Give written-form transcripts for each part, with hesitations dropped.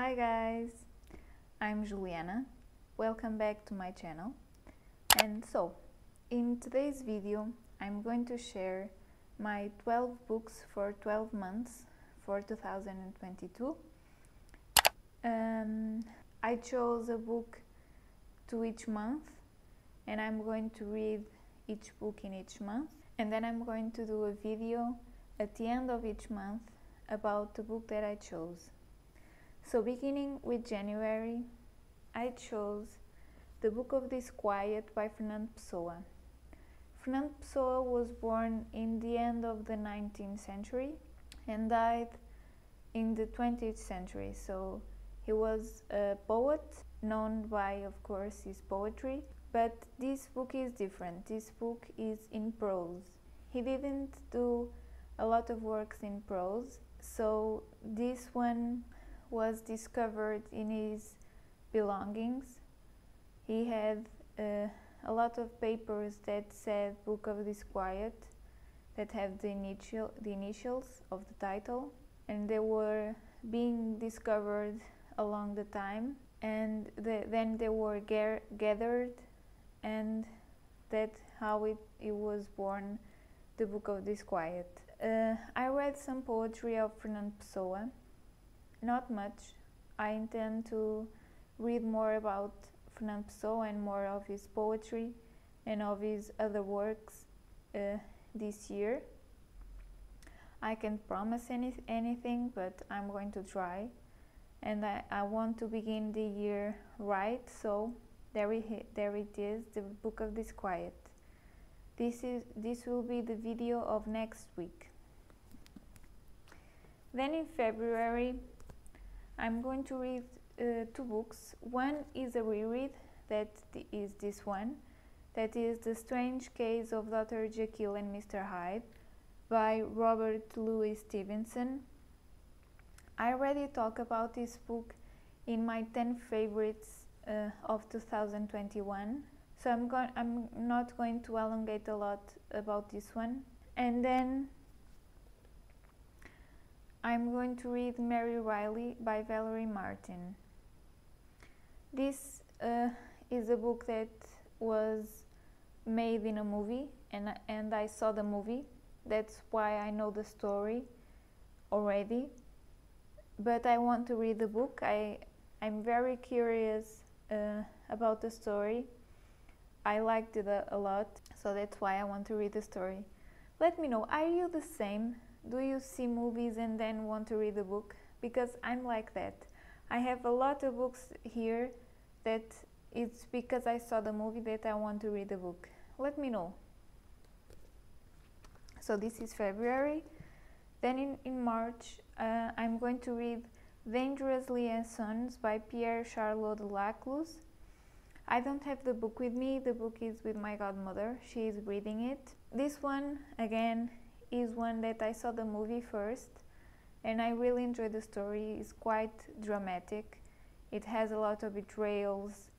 Hi guys, I'm Juliana, welcome back to my channel. And so, in today's video I'm going to share my 12 books for 12 months for 2022. I chose a book to each month and I'm going to read each book in each month, and then I'm going to do a video at the end of each month about the book that I chose. So beginning with January, I chose The Book of Disquiet by Fernando Pessoa. Fernando Pessoa was born in the end of the 19th century and died in the 20th century, so he was a poet, known by, of course, his poetry, but this book is different. This book is in prose. He didn't do a lot of works in prose, so this one was discovered in his belongings. He had a lot of papers that said Book of Disquiet, that have the initials of the title, and they were being discovered along the time, and then they were gathered, and that's how it was born, the Book of Disquiet. I read some poetry of Fernando Pessoa, not much. I intend to read more about Fernando Pessoa and more of his poetry and of his other works this year. I can't promise anything, but I'm going to try, and I want to begin the year right, so there it is, the Book of Disquiet. This will be the video of next week. Then in February I'm going to read two books. One is a reread, that is this one, that is The Strange Case of Dr. Jekyll and Mr. Hyde by Robert Louis Stevenson. I already talked about this book in my 10 favorites of 2021, so I'm not going to elongate a lot about this one. And then I'm going to read Mary Reilly by Valerie Martin. This is a book that was made in a movie, and I saw the movie, that's why I know the story already. But I want to read the book. I'm very curious about the story. I liked it a lot, so that's why I want to read the story. Let me know, are you the same? Do you see movies and then want to read the book? Because I'm like that. I have a lot of books here that it's because I saw the movie that I want to read the book. Let me know. So this is February. Then in March, I'm going to read Dangerous Liaisons by Choderlos de Laclos. I don't have the book with me. The book is with my godmother. She is reading it. This one, again, is one that I saw the movie first, and I really enjoyed the story. It's quite dramatic. It has a lot of betrayals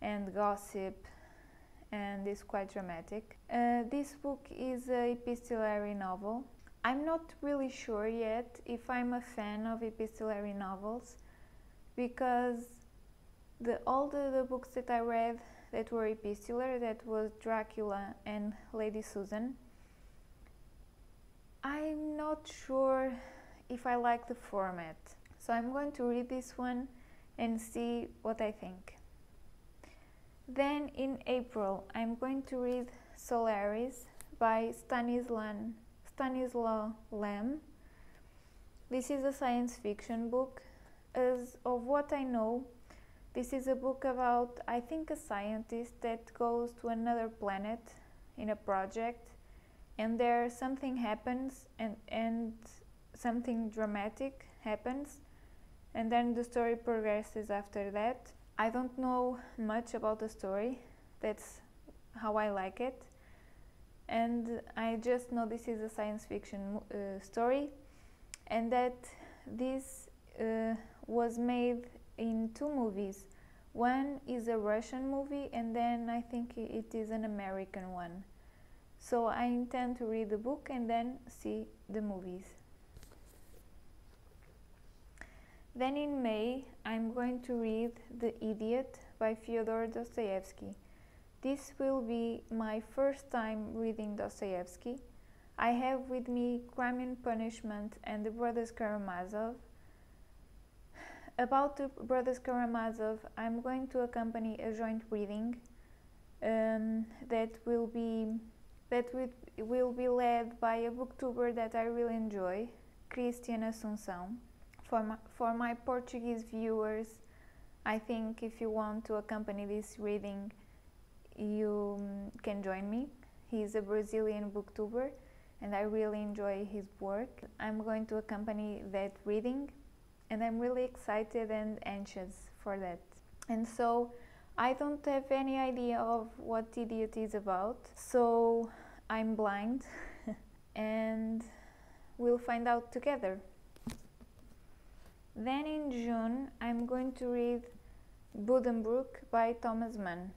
and gossip, and it's quite dramatic. This book is an epistolary novel. I'm not really sure yet if I'm a fan of epistolary novels, because all the books that I read that were epistolar, that was Dracula and Lady Susan, I'm not sure if I like the format. So I'm going to read this one and see what I think. Then in April I'm going to read Solaris by Stanislaw Lem. This is a science fiction book. As of what I know, this is a book about, I think, a scientist that goes to another planet in a project, and there something happens, and something dramatic happens, and then the story progresses after that. I don't know much about the story, that's how I like it, and I just know this is a science fiction story, and that this was made in two movies. One is a Russian movie, and then I think it is an American one. So I intend to read the book and then see the movies. Then in May, I'm going to read The Idiot by Fyodor Dostoevsky. This will be my first time reading Dostoevsky. I have with me Crime and Punishment and The Brothers Karamazov. About The Brothers Karamazov, I'm going to accompany a joint reading that will be led by a booktuber that I really enjoy, Cristiana Sunção. For my Portuguese viewers, I think if you want to accompany this reading, you can join me. He's a Brazilian booktuber and I really enjoy his work. I'm going to accompany that reading and I'm really excited and anxious for that. And so I don't have any idea of what Idiot is about, so I'm blind and we'll find out together. Then in June, I'm going to read Buddenbrook by Thomas Mann.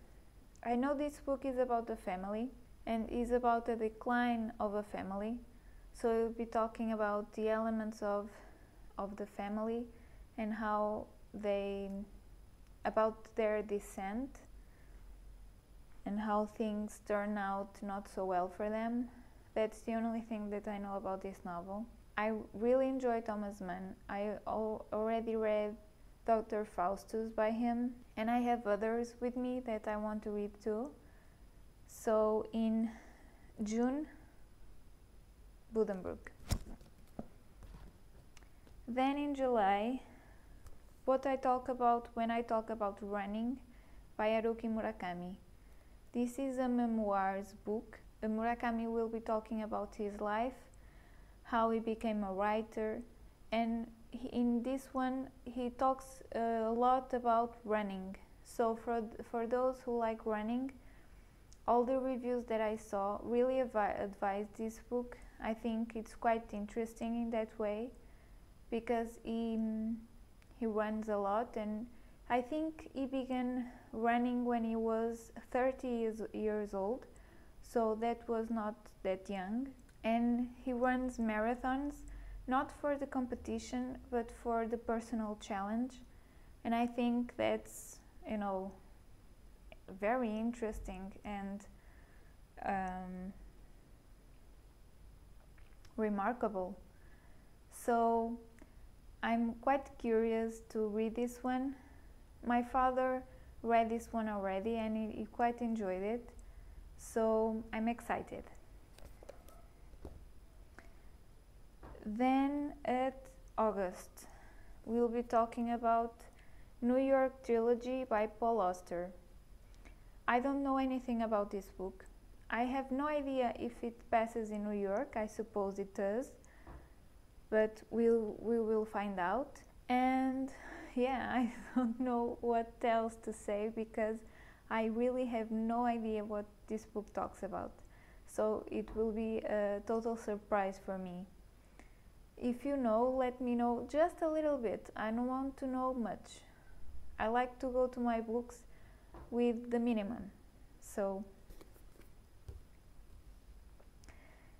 I know this book is about a family and is about the decline of a family, so we'll be talking about the elements of the family and how they, about their descent and how things turn out not so well for them. That's the only thing that I know about this novel. I really enjoy Thomas Mann. I already read Dr. Faustus by him, and I have others with me that I want to read too. So in June, Buddenbrook. Then in July, What I Talk About When I Talk About Running by Haruki Murakami. This is a memoirs book. Murakami will be talking about his life, how he became a writer, and in this one he talks a lot about running. So for those who like running, all the reviews that I saw really advised this book. I think it's quite interesting in that way because he runs a lot, and I think he began running when he was 30 years old, so that was not that young. And he runs marathons, not for the competition, but for the personal challenge. And I think that's, you know, very interesting and remarkable. So I'm quite curious to read this one. My father read this one already and he quite enjoyed it, so I'm excited. Then at August, we'll be talking about New York Trilogy by Paul Auster. I don't know anything about this book. I have no idea if it passes in New York. I suppose it does, but we will find out. And yeah, I don't know what else to say because I really have no idea what this book talks about. So it will be a total surprise for me. If you know, let me know just a little bit. I don't want to know much. I like to go to my books with the minimum. So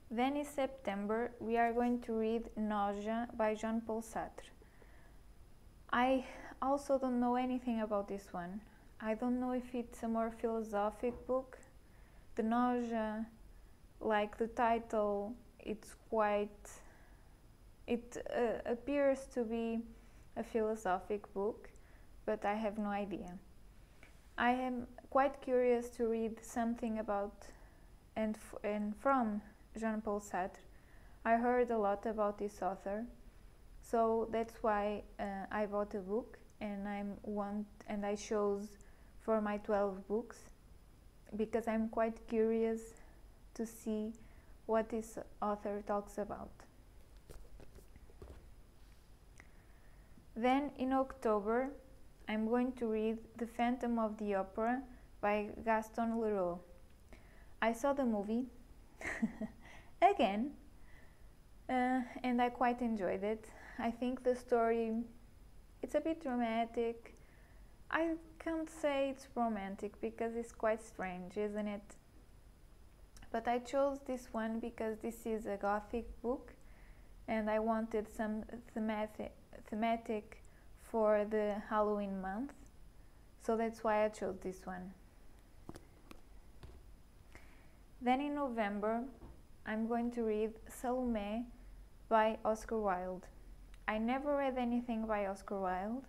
then in September, we are going to read Nausea by Jean-Paul Sartre. I also don't know anything about this one. I don't know if it's a more philosophic book. The nausea, like the title, it's quite... It appears to be a philosophic book, but I have no idea. I am quite curious to read something about and from Jean-Paul Sartre. I heard a lot about this author, so that's why I bought a book and I chose for my 12 books because I'm quite curious to see what this author talks about. Then in October, I'm going to read The Phantom of the Opera by Gaston Leroux. I saw the movie again and I quite enjoyed it. I think the story, it's a bit dramatic. I can't say it's romantic because it's quite strange, isn't it? But I chose this one because this is a Gothic book and I wanted some thematic for the Halloween month, so that's why I chose this one. Then in November, I'm going to read Salomé by Oscar Wilde. I never read anything by Oscar Wilde,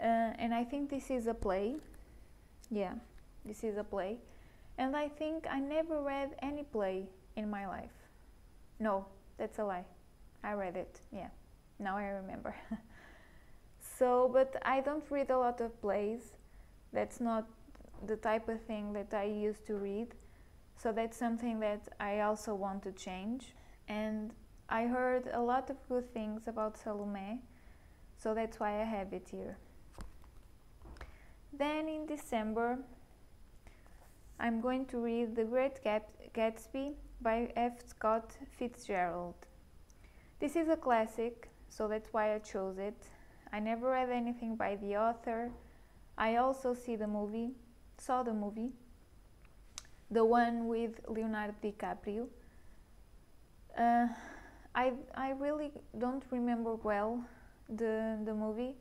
and I think this is a play. Yeah, this is a play. And I think I never read any play in my life. No, that's a lie. I read it, yeah. Now I remember. So, but I don't read a lot of plays. That's not the type of thing that I used to read. So that's something that I also want to change. And I heard a lot of good things about Salomé, so that's why I have it here. Then in December, I'm going to read The Great Gatsby by F. Scott Fitzgerald. This is a classic, so that's why I chose it. I never read anything by the author. I also saw the movie, the one with Leonardo DiCaprio. I really don't remember well the movie.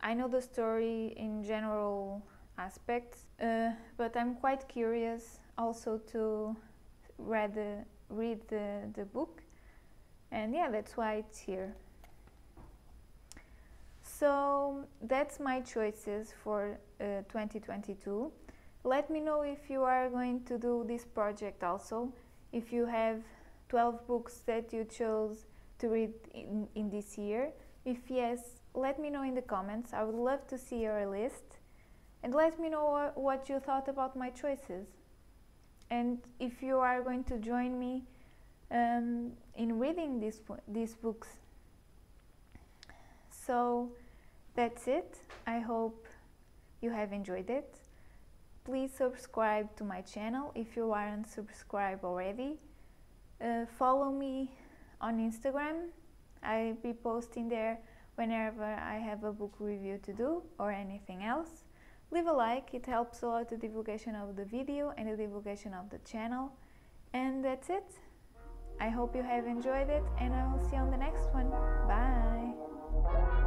I know the story in general aspects, but I'm quite curious also to read the book. And yeah, that's why it's here. So that's my choices for 2022. Let me know if you are going to do this project also, if you have 12 books that you chose to read in this year. If yes, let me know in the comments. I would love to see your list. And let me know what you thought about my choices. And if you are going to join me in reading these books. So that's it. I hope you have enjoyed it. Please subscribe to my channel if you aren't subscribed already. Follow me on Instagram. I'll be posting there whenever I have a book review to do or anything else. Leave a like, it helps a lot the divulgation of the video and the divulgation of the channel. And that's it. I hope you have enjoyed it, and I will see you on the next one. Bye!